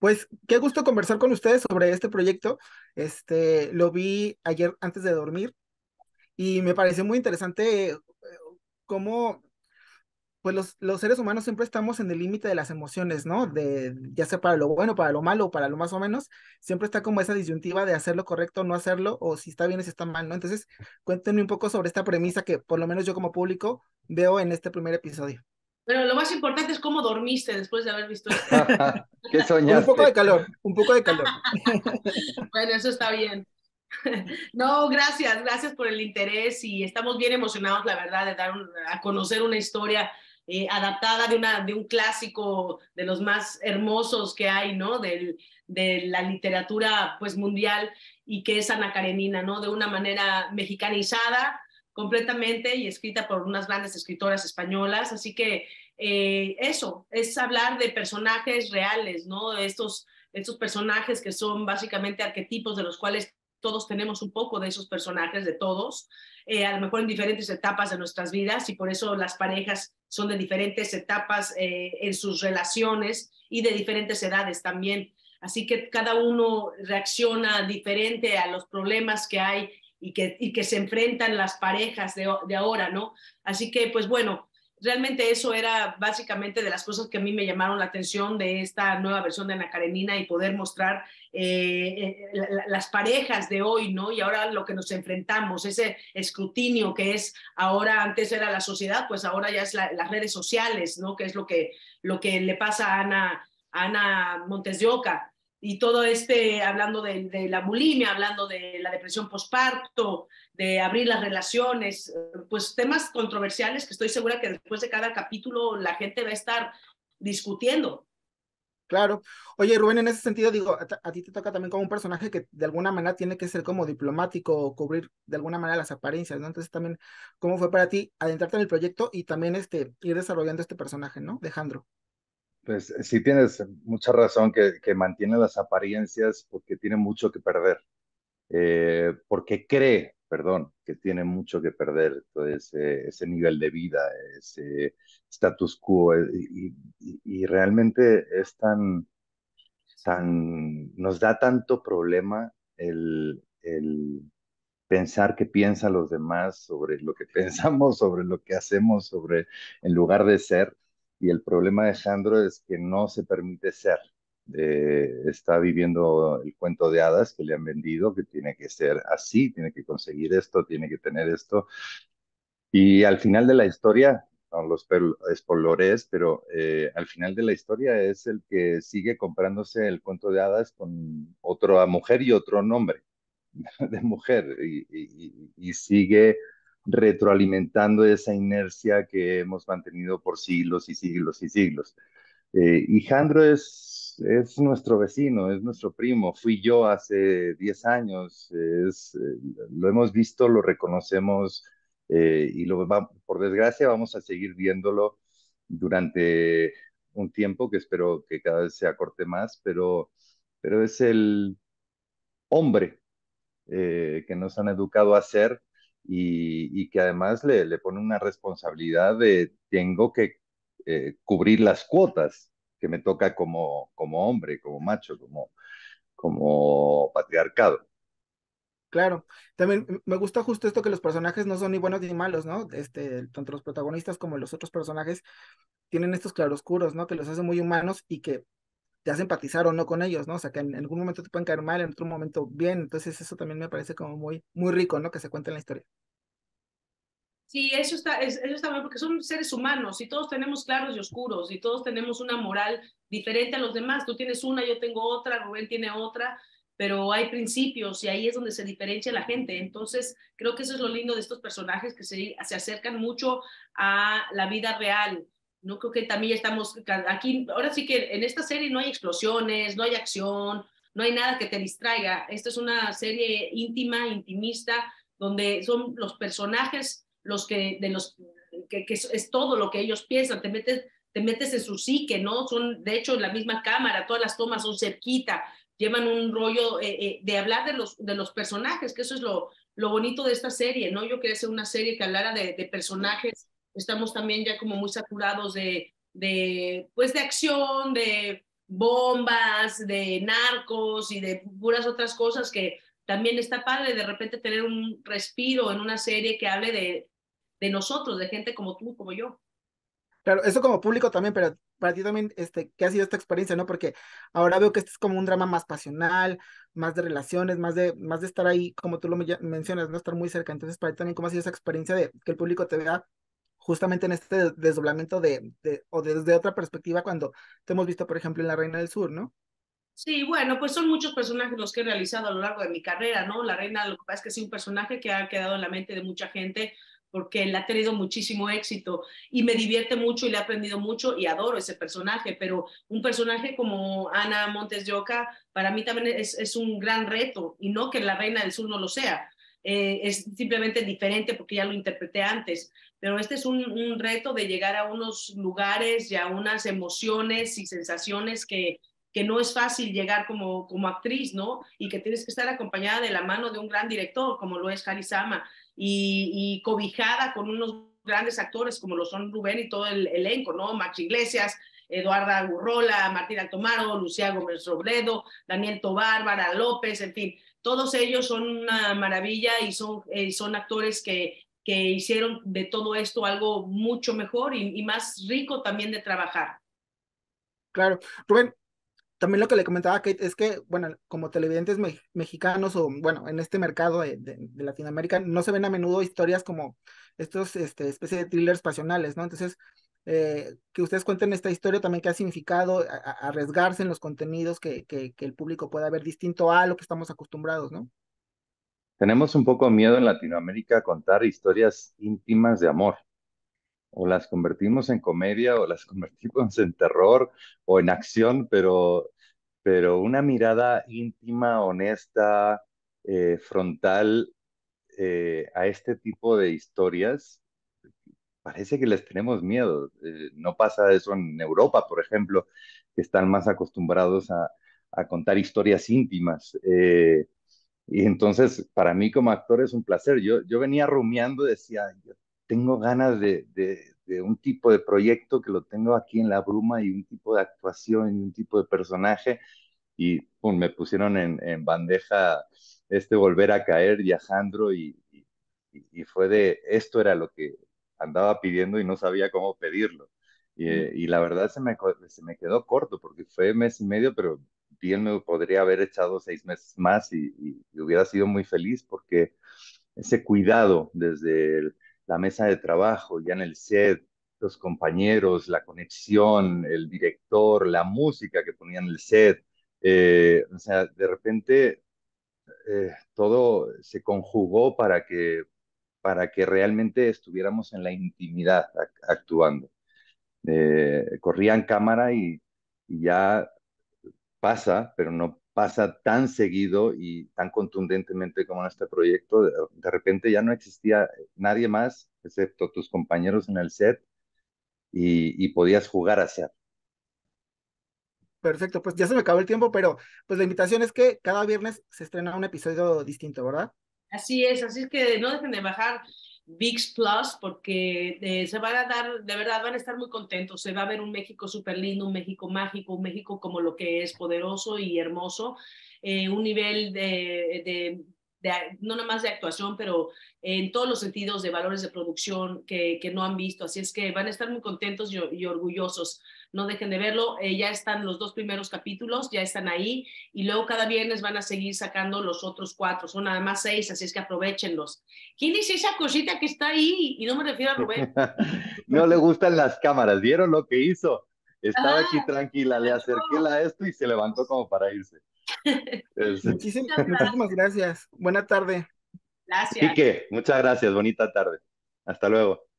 Pues qué gusto conversar con ustedes sobre este proyecto. Lo vi ayer antes de dormir y me pareció muy interesante cómo pues los seres humanos siempre estamos en el límite de las emociones, ¿no? Ya sea para lo bueno, para lo malo, para lo más o menos, siempre está como esa disyuntiva de hacer lo correcto, no hacerlo, o si está bien o si está mal, ¿no? Entonces, cuéntenme un poco sobre esta premisa que por lo menos yo como público veo en este primer episodio. Bueno, lo más importante es cómo dormiste después de haber visto esto. ¿Qué soñaste? Un poco de calor, un poco de calor. Bueno, eso está bien. No, gracias, gracias por el interés y estamos bien emocionados, la verdad, de dar a conocer una historia adaptada de un clásico de los más hermosos que hay, ¿no? De la literatura pues, mundial, y que es Ana Karenina, ¿no? De una manera mexicanizada completamente y escrita por unas grandes escritoras españolas. Así que eso, es hablar de personajes reales, ¿no? Estos personajes que son básicamente arquetipos de los cuales todos tenemos un poco de esos personajes, de todos, a lo mejor en diferentes etapas de nuestras vidas, y por eso las parejas son de diferentes etapas en sus relaciones y de diferentes edades también. Así que cada uno reacciona diferente a los problemas que hay y que se enfrentan las parejas de ahora, ¿no? Así que, pues bueno, realmente eso era básicamente de las cosas que a mí me llamaron la atención de esta nueva versión de Ana Karenina y poder mostrar las parejas de hoy, ¿no? Y ahora lo que nos enfrentamos, ese escrutinio que es ahora, antes era la sociedad, pues ahora ya es las redes sociales, ¿no? Que es lo que le pasa a Ana Montes de Oca. Y todo hablando de la bulimia, hablando de la depresión posparto, de abrir las relaciones, pues temas controversiales que estoy segura que después de cada capítulo la gente va a estar discutiendo. Claro. Oye, Rubén, en ese sentido, digo, a ti te toca también como un personaje que de alguna manera tiene que ser como diplomático o cubrir de alguna manera las apariencias, ¿no? Entonces también, ¿cómo fue para ti adentrarte en el proyecto y también ir desarrollando este personaje, ¿no? De Jandro. Pues sí tienes mucha razón que mantiene las apariencias porque tiene mucho que perder, porque cree, perdón, que tiene mucho que perder. Entonces, ese nivel de vida, ese status quo, y realmente es nos da tanto problema el pensar que piensan los demás sobre lo que pensamos, sobre lo que hacemos, en lugar de ser. Y el problema de Jandro es que no se permite ser. Está viviendo el cuento de hadas que le han vendido, que tiene que ser así, tiene que conseguir esto, tiene que tener esto. Y al final de la historia, no los spoilees, pero al final de la historia es el que sigue comprándose el cuento de hadas con otra mujer y otro nombre de mujer. Y sigue retroalimentando esa inercia que hemos mantenido por siglos y siglos y siglos. Y Jandro es nuestro vecino, es nuestro primo, fui yo hace 10 años, lo hemos visto, lo reconocemos, y por desgracia vamos a seguir viéndolo durante un tiempo que espero que cada vez se acorte más, pero es el hombre que nos han educado a ser. Y que además le pone una responsabilidad de tengo que cubrir las cuotas que me toca como hombre, como macho, como patriarcado. Claro, también me gusta justo esto que los personajes no son ni buenos ni malos, ¿no? Tanto los protagonistas como los otros personajes tienen estos claroscuros, ¿no? Que los hacen muy humanos y que te hace empatizar o no con ellos, ¿no? O sea, que en algún momento te pueden caer mal, en otro momento bien. Entonces eso también me parece como muy, muy rico, ¿no? Que se cuente en la historia. Sí, eso está bueno, porque son seres humanos y todos tenemos claros y oscuros y todos tenemos una moral diferente a los demás. Tú tienes una, yo tengo otra, Rubén tiene otra, pero hay principios y ahí es donde se diferencia la gente. Entonces creo que eso es lo lindo de estos personajes, que se acercan mucho a la vida real. No creo que también estamos aquí, ahora sí que en esta serie no hay explosiones, no hay acción, no hay nada que te distraiga. Esta es una serie íntima, intimista, donde son los personajes que es todo lo que ellos piensan. Te metes en su psique, ¿no? Son, de hecho, en la misma cámara, todas las tomas son cerquita, llevan un rollo de hablar de los personajes, que eso es lo bonito de esta serie, ¿no? Yo quería hacer una serie que hablara de personajes. Estamos también ya como muy saturados de acción, de bombas, de narcos y de puras otras cosas, que también está padre de repente tener un respiro en una serie que hable de nosotros, de gente como tú, como yo. Claro, eso como público también, pero para ti también, ¿qué ha sido esta experiencia, no? Porque ahora veo que este es como un drama más pasional, más de relaciones, más de estar ahí, como tú lo mencionas, no estar muy cerca. Entonces, para ti también, ¿cómo ha sido esa experiencia de que el público te vea justamente en este desdoblamiento o desde otra perspectiva cuando te hemos visto, por ejemplo, en La Reina del Sur, ¿no? Sí, bueno, pues son muchos personajes los que he realizado a lo largo de mi carrera, ¿no? La Reina, lo que pasa es que es un personaje que ha quedado en la mente de mucha gente, porque él ha tenido muchísimo éxito y me divierte mucho y le he aprendido mucho y adoro ese personaje, pero un personaje como Ana Montes de Oca para mí también es un gran reto, y no que La Reina del Sur no lo sea, es simplemente diferente porque ya lo interpreté antes, pero este es un reto de llegar a unos lugares y a unas emociones y sensaciones que no es fácil llegar como actriz, ¿no? Y que tienes que estar acompañada de la mano de un gran director, como lo es Carisma, y cobijada con unos grandes actores, como lo son Rubén y todo el elenco, ¿no? Max Iglesias, Eduarda Agurrola, Martina Tomaro, Lucía Gómez Robledo, Daniel Tobár, Bárbara López, en fin. Todos ellos son una maravilla y son actores que hicieron de todo esto algo mucho mejor y más rico también de trabajar. Claro. Rubén, también lo que le comentaba a Kate es que, bueno, como televidentes mexicanos o, bueno, en este mercado de Latinoamérica, no se ven a menudo historias como estos especie de thrillers pasionales, ¿no? Entonces, que ustedes cuenten esta historia también, que ha significado arriesgarse en los contenidos que el público pueda ver distinto a lo que estamos acostumbrados, ¿no? Tenemos un poco miedo en Latinoamérica a contar historias íntimas de amor. O las convertimos en comedia, o las convertimos en terror, o en acción, pero una mirada íntima, honesta, frontal a este tipo de historias, parece que les tenemos miedo. No pasa eso en Europa, por ejemplo, que están más acostumbrados a contar historias íntimas. Y entonces, para mí como actor es un placer. Yo venía rumiando, decía... Tengo ganas de un tipo de proyecto que lo tengo aquí en la bruma, y un tipo de actuación y un tipo de personaje, y pum, me pusieron en bandeja Volver a Caer y a Jandro, y fue esto era lo que andaba pidiendo y no sabía cómo pedirlo. Y la verdad se me quedó corto, porque fue mes y medio, pero bien me podría haber echado 6 meses más y hubiera sido muy feliz, porque ese cuidado desde la mesa de trabajo, ya en el set, los compañeros, la conexión, el director, la música que ponían en el set. O sea, de repente todo se conjugó para que realmente estuviéramos en la intimidad actuando. Corrían cámara y ya pasa, pero no pasa tan seguido y tan contundentemente como en este proyecto. De repente ya no existía nadie más, excepto tus compañeros en el set, y podías jugar a hacer. Perfecto, pues ya se me acabó el tiempo, pero pues la invitación es que cada viernes se estrena un episodio distinto, ¿verdad? Así es que no dejen de bajar ViX+, porque se van a dar, de verdad, van a estar muy contentos. Se va a ver un México súper lindo, un México mágico, un México como lo que es, poderoso y hermoso, un nivel de no nada más de actuación, pero en todos los sentidos, de valores de producción que no han visto. Así es que van a estar muy contentos y orgullosos. No dejen de verlo. Ya están los 2 primeros capítulos, ya están ahí, y luego cada viernes van a seguir sacando los otros 4. Son nada más 6, así es que aprovéchenlos. ¿Quién dice esa cosita que está ahí? Y no me refiero a Rubén. No le gustan las cámaras. ¿Vieron lo que hizo? Estaba aquí tranquila, le acerqué a esto y se levantó como para irse. Muchísimas gracias. Buena tarde. Gracias. Quique, muchas gracias. Bonita tarde. Hasta luego.